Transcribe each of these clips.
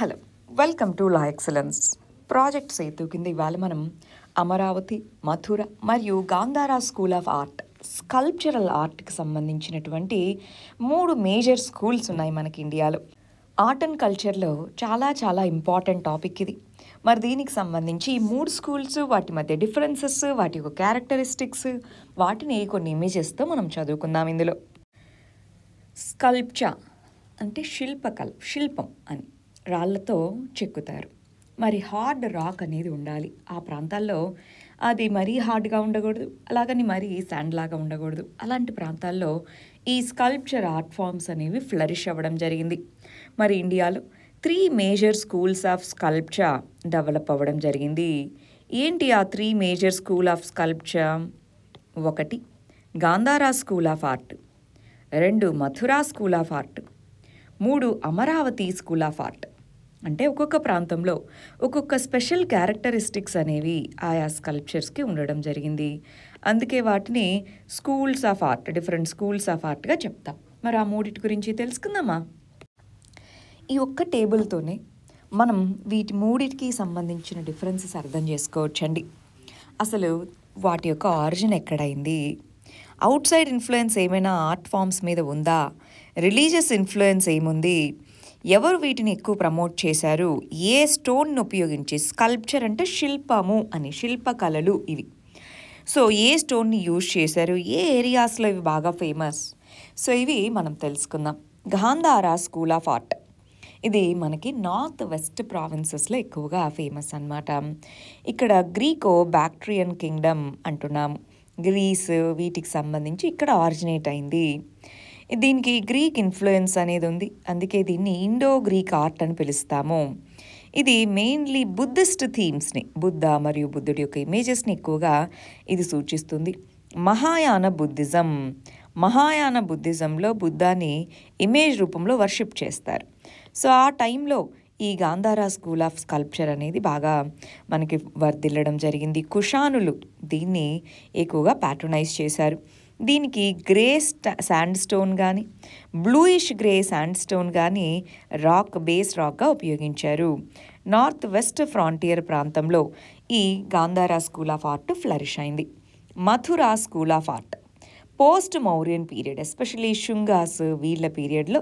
Hello welcome to law excellence project Setu కింద ఇవాళ మనం అమరావతి మథుర మరియు Gandhara school of art sculptural ఆర్ట్కి సంబంధించినటువంటి మూడు మేజర్ స్కూల్స్ ఉన్నాయి మనకి ఇండియాలో. ఆర్ట్ అండ్ కల్చర్లో చాలా చాలా ఇంపార్టెంట్ టాపిక్ ఇది. మరి దీనికి సంబంధించి ఈ మూడు స్కూల్స్, వాటి మధ్య డిఫరెన్సెస్, వాటి యొక్క క్యారెక్టరిస్టిక్స్, వాటిని కొన్ని ఇమేజెస్తో మనం చదువుకుందాం. ఇందులో స్కల్ప్చ అంటే శిల్పం అని రాళ్లతో చెక్కుతారు. మరి హార్డ్ రాక్ అనేది ఉండాలి. ఆ ప్రాంతాల్లో అది మరీ హార్డ్గా ఉండకూడదు, అలాగని మరీ శాండ్ లాగా ఉండకూడదు. అలాంటి ప్రాంతాల్లో ఈ స్కల్ప్చర్ ఆర్ట్ ఫామ్స్ అనేవి ఫ్లరిష్ అవ్వడం జరిగింది. మరి ఇండియాలో 3 major schools of sculpture develop అవ్వడం జరిగింది. ఏంటి ఆ 3 major school of sculpture? 1 Gandhara school of art, 2 Mathura school of art, 3 Amaravati school of art. అంటే ఒక్కొక్క ప్రాంతంలో ఒక్కొక్క స్పెషల్ క్యారెక్టరిస్టిక్స్ అనేవి ఆయా స్కల్ప్చర్స్కి ఉండడం జరిగింది. అందుకే వాటిని schools of art, different schools of ఆర్ట్గా చెప్తాం. మరి ఆ మూడిటి గురించి తెలుసుకుందామా? ఈ ఒక్క టేబుల్తోనే మనం వీటి మూడిటికి సంబంధించిన డిఫరెన్సెస్ అర్థం చేసుకోవచ్చండి. అసలు వాటి యొక్క ఆరిజిన్ ఎక్కడైంది, అవుట్ సైడ్ ఇన్ఫ్లుయెన్స్ ఏమైనా ఆర్ట్ ఫామ్స్ మీద ఉందా, రిలీజియస్ ఇన్ఫ్లుయెన్స్ ఏముంది, ఎవరు వీటిని ఎక్కువ ప్రమోట్ చేశారు, ఏ స్టోన్ను ఉపయోగించి, స్కల్ప్చర్ అంటే శిల్పము అని, శిల్పకళలు ఇవి. సో ఏ స్టోన్ని యూజ్ చేశారు, ఏ ఏరియాస్లో ఇవి బాగా ఫేమస్, సో ఇవి మనం తెలుసుకుందాం. గాంధారా స్కూల్ ఆఫ్ ఆర్ట్, ఇది మనకి నార్త్ వెస్ట్ ప్రావిన్సెస్లో ఎక్కువగా ఫేమస్ అన్నమాట. ఇక్కడ గ్రీకో బ్యాక్ట్రియన్ కింగ్డమ్ అంటున్నాము, గ్రీస్ వీటికి సంబంధించి ఇక్కడ ఆరిజినేట్ అయింది. దీనికి గ్రీక్ ఇన్ఫ్లుయెన్స్ అనేది ఉంది, అందుకే దీన్ని ఇండో గ్రీక్ ఆర్ట్ అని పిలుస్తాము. ఇది మెయిన్లీ బుద్ధిస్ట్ థీమ్స్ని, బుద్ధ మరియు బుద్ధుడి యొక్క ఇమేజెస్ని ఎక్కువగా ఇది సూచిస్తుంది. మహాయాన బుద్ధిజంలో బుద్ధాన్ని ఇమేజ్ రూపంలో వర్షిప్ చేస్తారు. సో ఆ టైంలో ఈ గాంధారా స్కూల్ ఆఫ్ స్కల్ప్చర్ అనేది బాగా మనకి వర్ధిల్లడం జరిగింది. కుషానులు దీన్ని ఎక్కువగా ప్యాట్రనైజ్ చేశారు. దీనికి గ్రే శాండ్ స్టోన్ కానీ, బ్లూయిష్ గ్రే శాండ్ స్టోన్ కానీ రాక్, బేస్ రాక్గా ఉపయోగించారు. నార్త్ వెస్ట్ ఫ్రాంటియర్ ప్రాంతంలో ఈ Gandhara school of art flourish అయింది. Mathura school of art post Mauryan period, especially Shungas వీళ్ళ పీరియడ్లో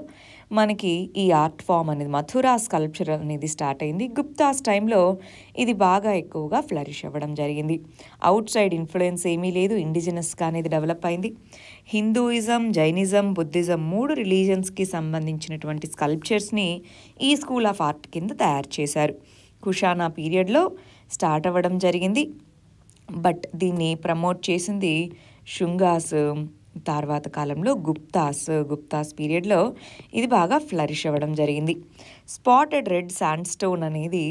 మనకి ఈ ఆర్ట్ ఫామ్ అనేది, మథురా స్కల్ప్చర్ అనేది స్టార్ట్ అయింది. గుప్తాస్ టైంలో ఇది బాగా ఎక్కువగా ఫ్లరిష్ అవ్వడం జరిగింది. అవుట్ సైడ్ ఇన్ఫ్లుయెన్స్ ఏమీ లేదు, ఇండిజినస్గా అనేది డెవలప్ అయింది. హిందూయిజం, జైనిజం, బుద్ధిజం 3 రిలీజియన్స్కి సంబంధించినటువంటి స్కల్ప్చర్స్ని ఈ స్కూల్ ఆఫ్ ఆర్ట్ కింద తయారు చేశారు. కుషానా పీరియడ్లో స్టార్ట్ అవ్వడం జరిగింది, బట్ దీన్ని ప్రమోట్ చేసింది శుంగాస్. తర్వాత కాలంలో గుప్తాస్ పీరియడ్లో ఇది బాగా ఫ్లరిష్ అవ్వడం జరిగింది. స్పాటెడ్ రెడ్ శాండ్ స్టోన్ అనేది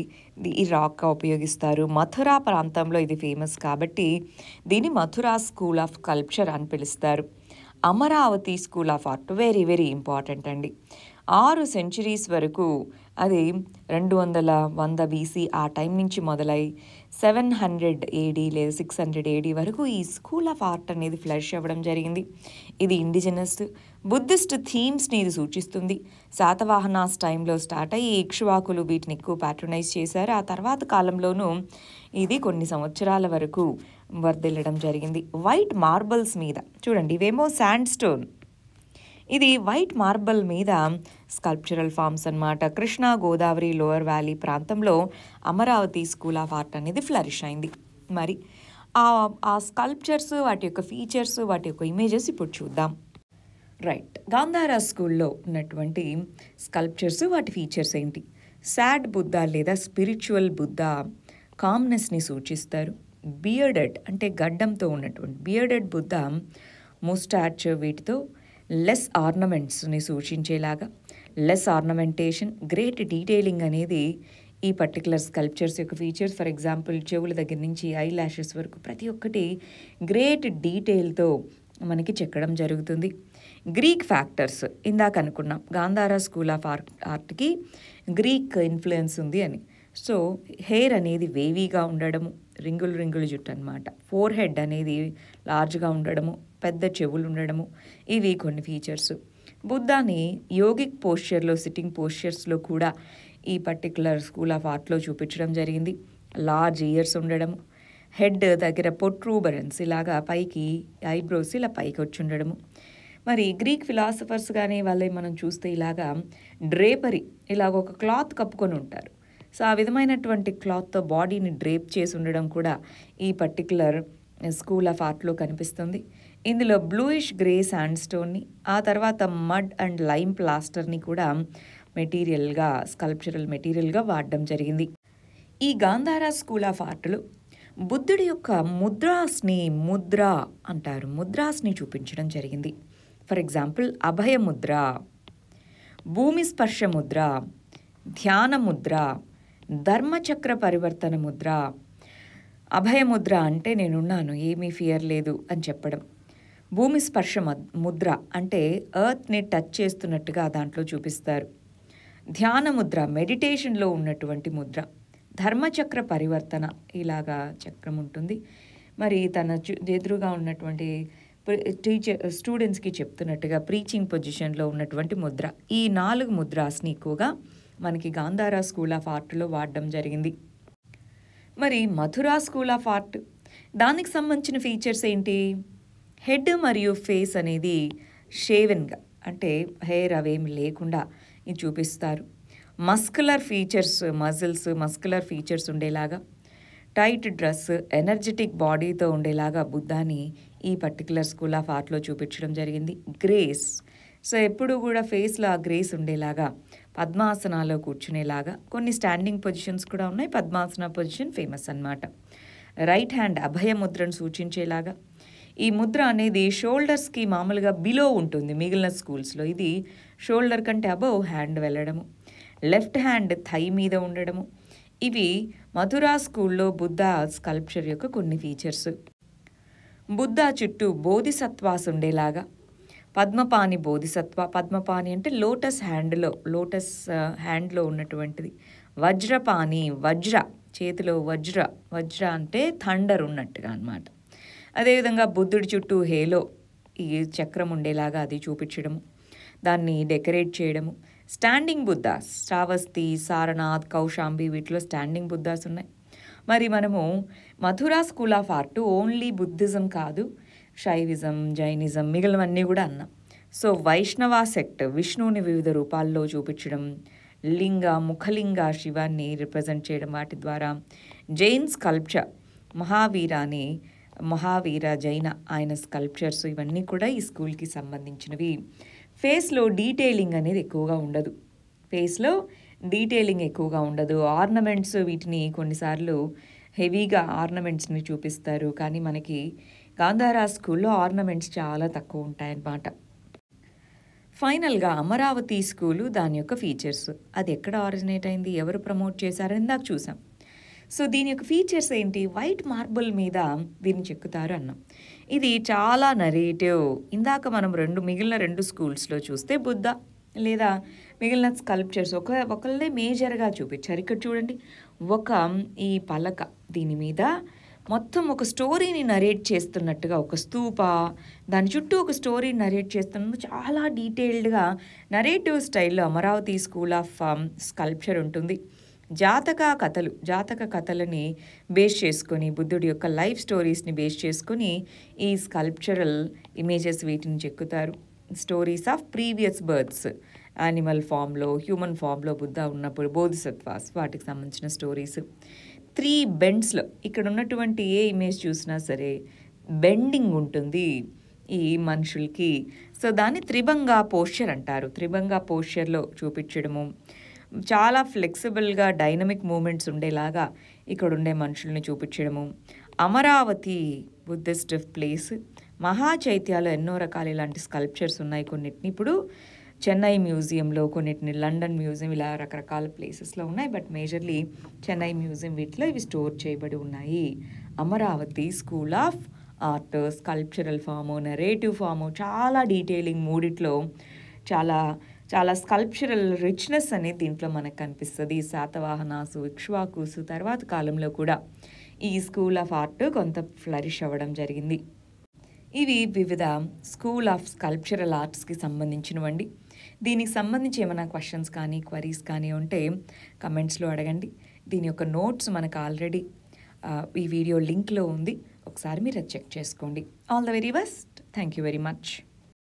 ఈ రాక్గా ఉపయోగిస్తారు. మథురా ప్రాంతంలో ఇది ఫేమస్ కాబట్టి దీన్ని మథురా స్కూల్ ఆఫ్ స్కల్ప్చర్ అని పిలుస్తారు. Amaravati school of art very very important అండి. 6 సెంచరీస్ వరకు అది 200 BC ఆ టైం నుంచి మొదలై 700 AD లేదా 600 AD వరకు ఈ స్కూల్ ఆఫ్ ఆర్ట్ అనేది ఫ్లరిష్ అవ్వడం జరిగింది. ఇది ఇండిజినస్ బుద్ధిస్ట్ థీమ్స్ని ఇది సూచిస్తుంది. శాతవాహనాస్ టైంలో స్టార్ట్ అయ్యి ఇక్ష్వాకులు వీటిని ఎక్కువ ప్యాట్రనైజ్ చేశారు. ఆ తర్వాత కాలంలోనూ ఇది కొన్ని సంవత్సరాల వరకు వర్ధిల్లడం జరిగింది. వైట్ మార్బల్స్ మీద చూడండి, ఇవేమో శాండ్ స్టోన్, ఇది వైట్ మార్బల్ మీద స్కల్ప్చరల్ ఫామ్స్ అన్నమాట. కృష్ణా గోదావరి లోయర్ వ్యాలీ ప్రాంతంలో అమరావతి స్కూల్ ఆఫ్ ఆర్ట్ అనేది ఫ్లరిష్ అయింది. మరి ఆ స్కల్ప్చర్స్, వాటి యొక్క ఫీచర్స్, వాటి యొక్క ఇమేజెస్ ఇప్పుడు చూద్దాం. రైట్, గాంధారా స్కూల్లో ఉన్నటువంటి స్కల్ప్చర్స్, వాటి ఫీచర్స్ ఏంటి? సాడ్ బుద్ధ లేదా స్పిరిచువల్ బుద్ధ కామ్నెస్ని సూచిస్తారు. బియర్డెడ్ అంటే గడ్డంతో ఉన్నటువంటి బియర్డెడ్ బుద్ధ, ముస్టాచ్ వీటితో లెస్ ఆర్నమెంట్స్ని సూచించేలాగా, లెస్ ఆర్నమెంటేషన్, గ్రేట్ డీటెయిలింగ్ అనేది ఈ పర్టికులర్ స్కల్ప్చర్స్ యొక్క ఫీచర్స్. ఫర్ ఎగ్జాంపుల్, చెవుల దగ్గర నుంచి ఐ ల్యాషెస్ వరకు ప్రతి ఒక్కటి గ్రేట్ డీటెయిల్తో మనకి చెక్కడం జరుగుతుంది. గ్రీక్ ఫ్యాక్టర్స్ ఇందాక అనుకున్నాం, గాంధారా స్కూల్ ఆఫ్ ఆర్ట్కి గ్రీక్ ఇన్ఫ్లుయెన్స్ ఉంది అని. సో హెయిర్ అనేది వేవీగా ఉండడము, రింగులు జుట్టు అనమాట. ఫోర్ హెడ్ అనేది లార్జ్గా ఉండడము, పెద్ద చెవులు ఉండడము, ఇవి కొన్ని ఫీచర్స్. బుద్ధా ని యోగిక్ పోస్చర్లో సిట్టింగ్ పోస్చర్స్లో కూడా ఈ పర్టికులర్ స్కూల్ ఆఫ్ ఆర్ట్లో చూపించడం జరిగింది. లార్జ్ ఇయర్స్ ఉండడము, హెడ్ దగ్గర పొట్రూబరెన్స్ ఇలాగా పైకి, ఐబ్రోస్ ఇలా పైకి వచ్చి ఉండడము. మరి గ్రీక్ ఫిలాసఫర్స్ కానీ వాళ్ళే మనం చూస్తే ఇలాగా డ్రేపరీ ఇలాగ ఒక క్లాత్ కప్పుకొని ఉంటారు. సో ఆ విధమైనటువంటి క్లాత్తో బాడీని డ్రేప్ చేసి ఉండడం కూడా ఈ పర్టికులర్ స్కూల్ ఆఫ్ ఆర్ట్లో కనిపిస్తుంది. ఇందులో బ్లూయిష్ గ్రే శాండ్ స్టోన్ని, ఆ తర్వాత మడ్ అండ్ లైమ్ ప్లాస్టర్ని కూడా మెటీరియల్గా, స్కల్ప్చరల్ మెటీరియల్గా వాడడం జరిగింది. ఈ గాంధార స్కూల్ ఆఫ్ ఆర్ట్లో బుద్ధుడి యొక్క ముద్రాస్ని ముద్రాస్ని చూపించడం జరిగింది. ఫర్ ఎగ్జాంపుల్ అభయ ముద్ర, భూమి స్పర్శ ముద్ర, ధ్యాన ముద్ర, ధర్మచక్ర పరివర్తన ముద్ర. అభయ ముద్ర అంటే నేనున్నాను, ఏమీ ఫియర్ లేదు అని చెప్పడం. భూమి స్పర్శ ముద్ర అంటే ఎర్త్ని టచ్ చేస్తున్నట్టుగా దాంట్లో చూపిస్తారు. ధ్యాన ముద్ర మెడిటేషన్లో ఉన్నటువంటి ముద్ర. ధర్మచక్ర పరివర్తన ఇలాగా చక్రం ఉంటుంది, మరి తన ఎదురుగా ఉన్నటువంటి స్టూడెంట్స్కి చెప్తున్నట్టుగా ప్రీచింగ్ పొజిషన్లో ఉన్నటువంటి ముద్ర. ఈ 4 ముద్రాస్ని ఎక్కువగా మనకి గాంధార స్కూల్ ఆఫ్ ఆర్ట్లో వాడడం జరిగింది. మరి మథురా స్కూల్ ఆఫ్ ఆర్ట్ దానికి సంబంధించిన ఫీచర్స్ ఏంటి? హెడ్ మరియు ఫేస్ అనేది షేవెన్గా అంటే హెయిర్ అవేమి లేకుండా ఇది చూపిస్తారు. Muscular features, muscles muscular features ఉండేలాగా, టైట్ డ్రెస్, ఎనర్జెటిక్ బాడీతో ఉండేలాగా బుద్ధాని ఈ పర్టికులర్ స్కూల్ ఆఫ్ ఆర్ట్లో చూపించడం జరిగింది. గ్రేస్, సో ఎప్పుడు కూడా ఫేస్లో ఆ గ్రేస్ ఉండేలాగా, పద్మాసనాలో కూర్చునేలాగా, కొన్ని స్టాండింగ్ పొజిషన్స్ కూడా ఉన్నాయి. పద్మాసన పొజిషన్ ఫేమస్ అన్నమాట. రైట్ హ్యాండ్ అభయ ముద్రను సూచించేలాగా, ఈ ముద్ర అనేది షోల్డర్స్కి మామూలుగా బిలో ఉంటుంది మిగిలిన స్కూల్స్లో, ఇది షోల్డర్ కంటే అబవ్ హ్యాండ్ వెళ్ళడము. లెఫ్ట్ హ్యాండ్ థై మీద ఉండడము. ఇవి మథురా స్కూల్లో బుద్ధ స్కల్ప్చర్ యొక్క కొన్ని ఫీచర్స్. బుద్ధ చుట్టూ బోధిసత్వాస్ ఉండేలాగా, పద్మపాని బోధిసత్వ, పద్మపాని అంటే లోటస్ హ్యాండ్లో ఉన్నటువంటిది. వజ్రపాని, వజ్ర చేతిలో వజ్ర అంటే థండర్ ఉన్నట్టుగా అన్నమాట. అదేవిధంగా బుద్ధుడి చుట్టూ హేలో ఈ చక్రం ఉండేలాగా అది చూపించడము, దాన్ని డెకరేట్ చేయడము. స్టాండింగ్ బుద్ధాస్, శ్రావస్తి, సారనాథ్, కౌశాంబి వీటిలో స్టాండింగ్ బుద్ధాస్ ఉన్నాయి. మరి మనము Mathura school of art only Buddhism కాదు, శైవిజం, జైనిజం మిగిలినవన్నీ కూడా అన్నాం. సో వైష్ణవ సెక్ట్ విష్ణువుని వివిధ రూపాల్లో చూపించడం, లింగ ముఖలింగ శివాన్ని రిప్రజెంట్ చేయడం, వాటి ద్వారా జైన్ స్కల్ప్చర్ మహావీర జైన ఆయన స్కల్ప్చర్స్ ఇవన్నీ కూడా ఈ స్కూల్కి సంబంధించినవి. ఫేస్లో డీటెయిలింగ్ అనేది ఎక్కువగా ఉండదు, ఆర్నమెంట్స్ వీటిని కొన్నిసార్లు హెవీగా ఆర్నమెంట్స్ని చూపిస్తారు, కానీ మనకి గాంధార స్కూల్లో ఆర్నమెంట్స్ చాలా తక్కువ ఉంటాయన్నమాట. ఫైనల్గా అమరావతి స్కూలు దాని యొక్క ఫీచర్స్, అది ఎక్కడ ఆరిజినేట్ అయింది, ఎవరు ప్రమోట్ చేశారని ఇందాక చూసాం. సో దీని యొక్క ఫీచర్స్ ఏంటి? వైట్ మార్బుల్ మీద దీన్ని చెక్కుతారు అన్నాం. ఇది చాలా నరేటివ్. ఇందాక మనం మిగిలిన రెండు స్కూల్స్లో చూస్తే బుద్ధ లేదా మిగిలిన స్కల్ప్చర్స్ ఒకళ్ళే మేజర్గా చూపించారు. ఇక్కడ చూడండి, ఈ పలక దీని మీద మొత్తం ఒక స్టోరీని నరేట్ చేస్తున్నట్టుగా, ఒక స్తూప దాని చుట్టూ ఒక స్టోరీని నరేట్ చేస్తున్నందుకు చాలా డీటెయిల్డ్గా నరేటివ్ స్టైల్లో అమరావతి స్కూల్ ఆఫ్ స్కల్ప్చర్ ఉంటుంది. జాతక కథలని బేస్ చేసుకొని, బుద్ధుడి యొక్క లైఫ్ స్టోరీస్ని బేస్ చేసుకొని ఈ స్కల్ప్చరల్ ఇమేజెస్ వీటిని చెక్కుతారు. Stories of previous births, animal ఫామ్లో, హ్యూమన్ ఫామ్లో బుద్ధ ఉన్నప్పుడు, బోధిసత్వాస్ వాటికి సంబంధించిన స్టోరీస్. 3 బెండ్స్లో ఇక్కడ ఉన్నటువంటి ఏ ఇమేజ్ చూసినా సరే బెండింగ్ ఉంటుంది ఈ మనుషులకి. సో దాన్ని త్రిభంగా పోస్చర్ అంటారు. త్రిభంగా పోస్చర్లో చూపించడము, చాలా ఫ్లెక్సిబుల్గా డైనమిక్ మూమెంట్స్ ఉండేలాగా ఇక్కడ ఉండే మనుషుల్ని చూపించడము. అమరావతి బుద్ధిస్ట్ ప్లేస్, మహాచైత్యాలో ఎన్నో రకాల ఇలాంటి స్కల్ప్చర్స్ ఉన్నాయి. కొన్నిటిని ఇప్పుడు చెన్నై మ్యూజియంలో, కొన్నిటిని లండన్ మ్యూజియం, ఇలా రకరకాల ప్లేసెస్లో ఉన్నాయి. బట్ మేజర్లీ చెన్నై మ్యూజియం వీటిలో ఇవి స్టోర్ చేయబడి ఉన్నాయి. Amaravati school of art sculptural form, narrative form, చాలా డీటెయిలింగ్ మూడిట్లో చాలా చాలా స్కల్ప్చరల్ రిచ్నెస్ అనేది దీంట్లో మనకు కనిపిస్తుంది. శాతవాహనాసు, ఇక్ష్వాకుసు తర్వాత కాలంలో కూడా ఈ స్కూల్ ఆఫ్ ఆర్ట్ కొంత ఫ్లరిష్ అవ్వడం జరిగింది. ఇవి వివిధ స్కూల్ ఆఫ్ స్కల్ప్చరల్ ఆర్ట్స్కి సంబంధించినవండి. దీనికి సంబంధించి ఏమైనా క్వశ్చన్స్ కానీ క్వరీస్ కానీ ఉంటే కమెంట్స్లో అడగండి. దీని యొక్క నోట్స్ మనకు ఆల్రెడీ ఈ వీడియో లింక్లో ఉంది, ఒకసారి మీరు చెక్ చేసుకోండి. All the very best. Thank you very much.